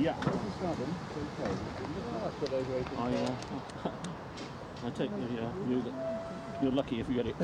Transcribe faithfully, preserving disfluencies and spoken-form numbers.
Yeah. Oh yeah. I take the, yeah. You're, you're lucky if you get it.